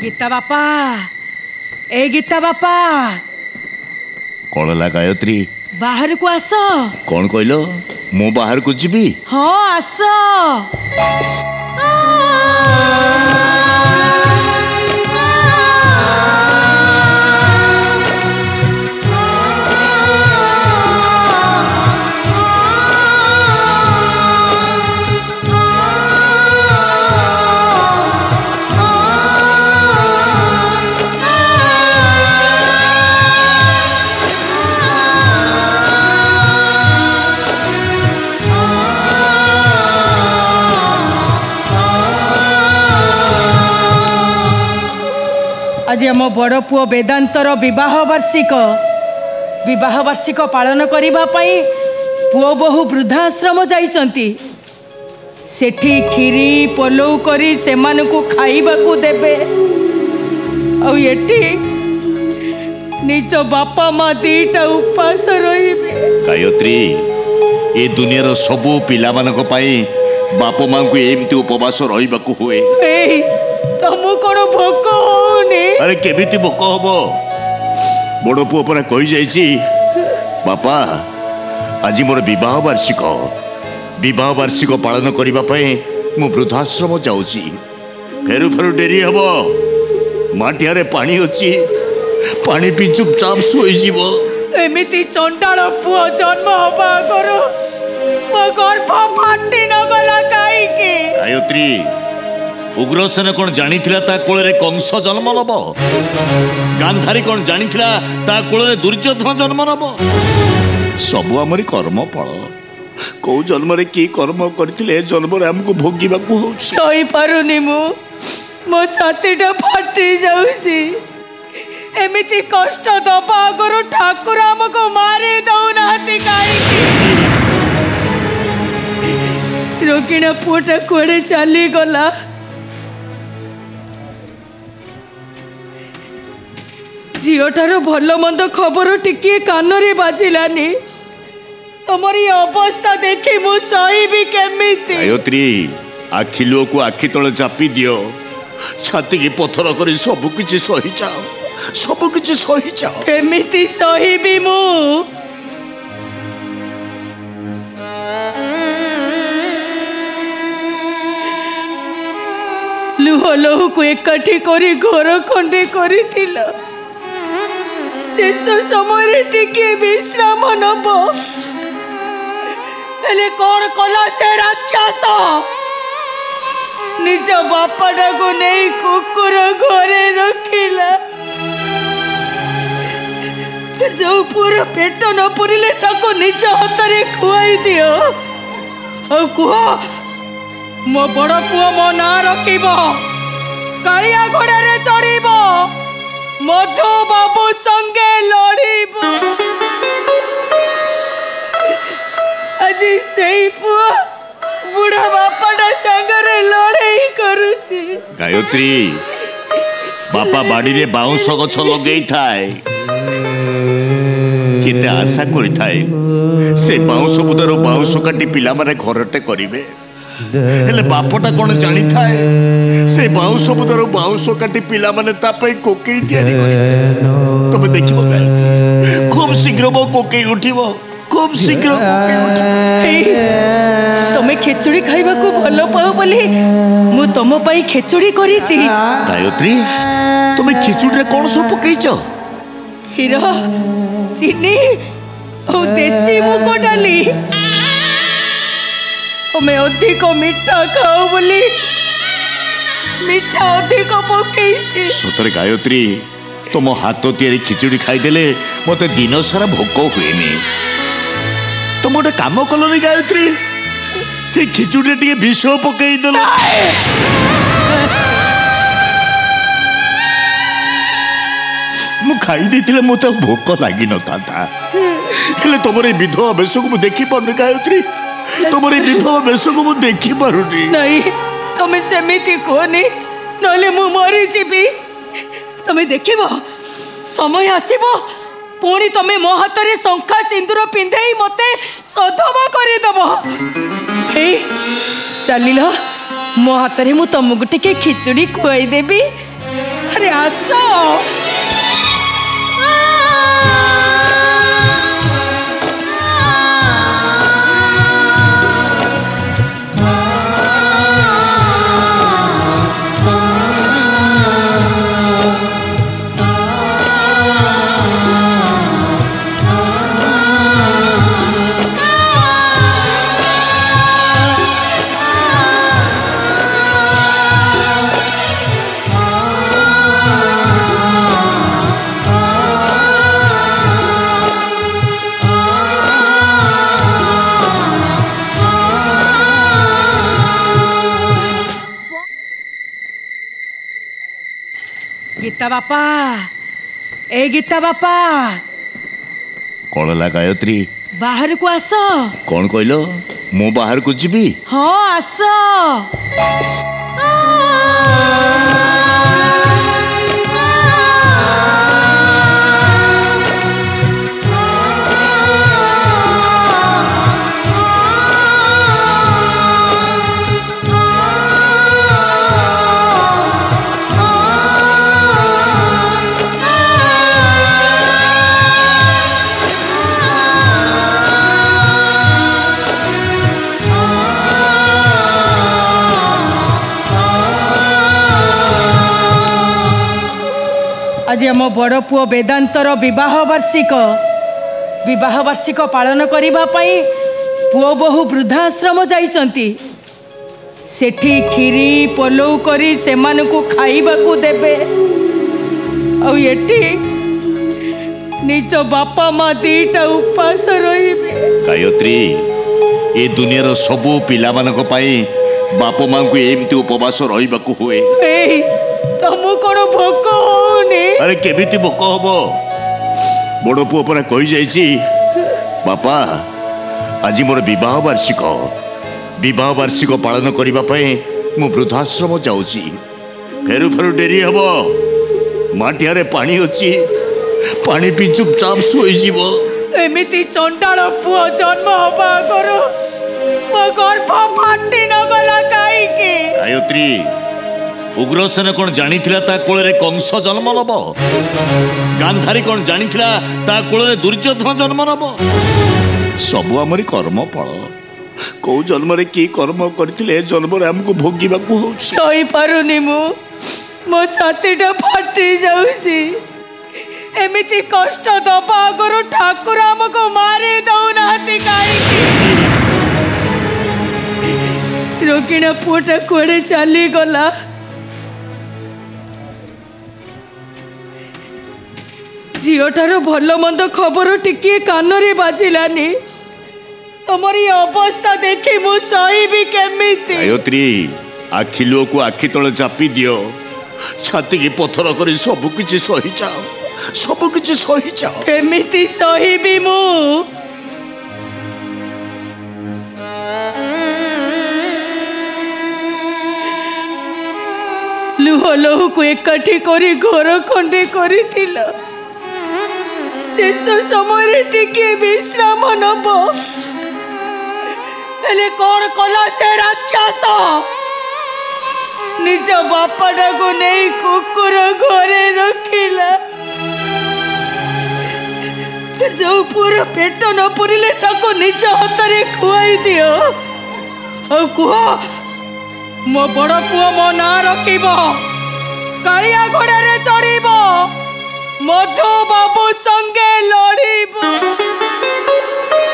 गीता बापा, ए गीता बापा। कौन ला गायत्री? बाहर को आस। कौन कहलो? मो बाहर को जीबी? हां आस। आज आम बड़ पुओ वेदांतर विवाह वार्षिक पालन करने पुओ बहु वृद्धाश्रम जाइचंती। सेठी खीरी पोलौ करी सेमानकु खाइबाकु देबे। आ एठी निज बापा माँ दीटा उपास रहिबे। गायत्री, ए दुनिया सबु पिला मानक पाई बाप माँ को एमती उपवास रहिबाकु हुए। तुम कौन भोक होनी? अरे केमिति भोक हम बड़ पुओ परा कहि जाइछि बापा आज मोर विवाह वार्षिक पालन करिबा पई मु वृद्धाश्रम जाउछि। फेरु डेरी हम माटियारे पानी अछि पानी पी चुपचाप सोई जीव। एमिति चंडाल पुओ जन्म होबा करो मो गर्भ फाटी न गला काई के। गायत्री, उग्रसेन कौन जानी कोल कंस जन्म नब? गांधारी कौन जानी कोल दुर्योधन जन्म नब? सबू आमरी कर्म फल। कौ जन्म कि कर्म करथिले जन्म आमको भोगीबा को होई पारुनी। मो छातीटा फाटी जाउसी। एमिति कष्ट दबा गुरु ठाकुर आमको मारे दउ नाती काई। रोकिना पोटा कोड़े चली गला। झीटार भल मंद खबर टिके कान बाजिलानी। तुम्हारी अवस्था देखी मु सही केमिति। गायत्री, आखि लुह को आखि तले चापी दियो। छाती की पथर कर सबकि सही जाओ। केमिति सही भी मु? लुह लुह को एकठी करी घर खंडे करिथिल। शेष समय विश्राम नब। हेले कौन कला से राक्षस? निज बापटा को नहीं कुकुर घरे रखिला। जो पूरा पेट न पुरिले ताको निज हाथरे खुआई दियो। और कह मो बड़ पुओ मो ना रखिब। कालिया घोड़ा रे चढ़िब। मधु बाबू संगे लड़ब। आज से पुआ बुढ़ा बापाटा संगे लड़ाई करुची। गायत्री, बापा बाड़ी रे बाउंस गछ लगे थाए। केते आशा करि थाए से बाउंस बुदारो बाउंस काटी पिला माने घरटे करिवे। हेले बापटा कौन जानी थाए से बाउंस बुदारो बाउंस काटी पिला माने तापई कोकेई तैयारी करिवे। तमे देखिबो गायत्री, खूब शीघ्र वो कोकेई उठिबो। खूब शीघ्र कोकेई उठिबो। तमे खिचड़ी खाइबा को भलो पाओ बोली मु तम पई खिचड़ी करिछि। गायत्री, तमे खिचड़ी रे कौन सो पकेइछो? खीर, चीनी ओ देसी मुग डाली। मैं अधिक मीठा खाऊ बोली मीठा अधिक पकेइछि। सतरे गायत्री, तुम हाथ तैयारी खिचड़ी खाईदेले मत दिन सारा भोक हुएनि। तुम गोटे कम कल रे गायत्री, से खिचड़ी टे विष पकईदेल। मु खाई देथिले मत भोक लागी न था। हेले तुम रे विधवा वेश को देखि पड़ने गायत्री। तुम्हारी विधवा वेश को मु देखि पारुनी। नहीं, तुम्हें सेमिति कहनी नले मु मरी जीवी। तुम्हें देखिबो समय आसीबो पुणी तुम्हें मो हाथ रे शंखा सिंदूर पिंधेई मते सधवा करि देबो। हे चलिलो, मो हाथ रे मु तुमको टिके खिचड़ी खुआई देबी। अरे आसो गीता बापा, ए गीता बापा, कौन ला गायत्री बाहर को आस। कौन कहलो मो बाहर को जीबी? हाँ आस। आज आम बड़ पुओ वेदांतर विवाह वार्षिक पालन करने पुओ बहु वृद्धाश्रम जाइचंती। सेठी खीरी पोलौ करी सेमान को खाइबाकू देबे। आ एठी निज बापा माँ दीटा उपास रहिबे। गायत्री, ए दुनिया सबू पिला मानक पाई बाप माँ को एमती उपवास रहिबाकू हुए। तुम कौन भोक होनी? अरे केमिति भोक हम बड़ पुओ परा कहि जाइछि बापा आज मोर विवाह वार्षिक पालन करिबा पई मु वृद्धाश्रम जाउछि। फेरु डेरी हम माटियारे पानी अछि पानी पी चुपचाप सोई जीव। एमिति चंडाल पुओ जन्म होबा करो मो गर्भ फाटी न गला काई के। गायत्री, उग्रसेन कौन जानी कोल कंस जन्म नब? गांधारी कौन जानी कोल दुर्योधन जन्म नब? सबू आमरी कर्म फल। कौ जन्म कि कर्म करथिले जन्म आमको भोगीबा को होई पारुनी। मो छातीटा फाटी जाउसी। एमिति कष्ट दबा गुरु ठाकुर आमको मारे दउ नाती काई। रोकिना पुटा कोड़े चली गला। झीटार भल मंद खबर टिके कान बाजिलानी। तुम्हारी अवस्था देखी मु सही केमिति? गायत्री, आखि लुह को आखि तले चापी दियो। छाती की पथर कर सबकि सही जाओ। केमिति सही भी मु? लुह लुह को एकठी करी घर खंडे करिथिल। शेष समय टिके विश्राम नब। हेले कौन कला से राक्षस? निज बापटा को नहीं कुकुर घरे रखिला। जो पूरा पेट न पुरिले ताको निज हाथरे खुआई दियो। और कह मो बड़ पुओ मो ना रखिबो, कालिया घोड़े चढ़िबो।